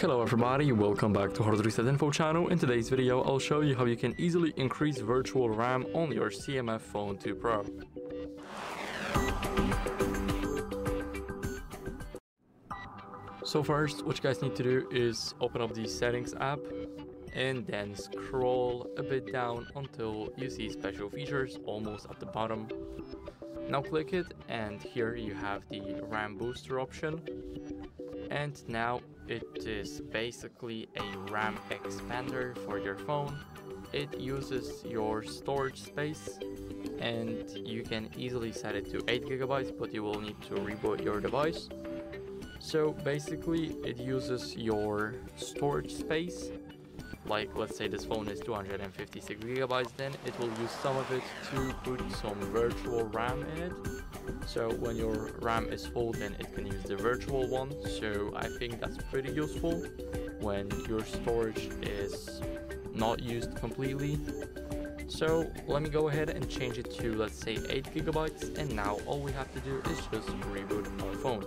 Hello everybody, welcome back to HardReset.Info channel. In today's video, I'll show you how you can easily increase virtual RAM on your CMF Phone 2 Pro. So first, what you guys need to do is open up the settings app and then scroll a bit down until you see special features almost at the bottom. Now click it, and here you have the RAM booster option. And now it is basically a RAM expander for your phone. It uses your storage space and you can easily set it to 8 GB, but you will need to reboot your device. So basically it uses your storage space. Like, let's say this phone is 256 GB, then it will use some of it to put some virtual RAM in it. So when your RAM is full, then it can use the virtual one. So I think that's pretty useful when your storage is not used completely. So let me go ahead and change it to, let's say, 8 GB. And now all we have to do is just reboot our phone.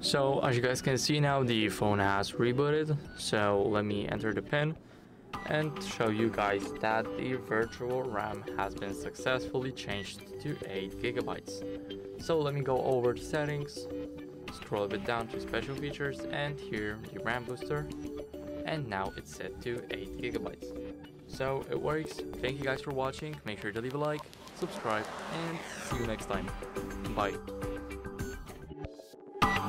So as you guys can see now, the phone has rebooted. So let me enter the PIN and show you guys that the virtual RAM has been successfully changed to 8 GB. So let me go over to settings, scroll a bit down to special features, and here the RAM booster, and now it's set to 8 GB. So it works. Thank you guys for watching. Make sure to leave a like, subscribe, and see you next time. Bye.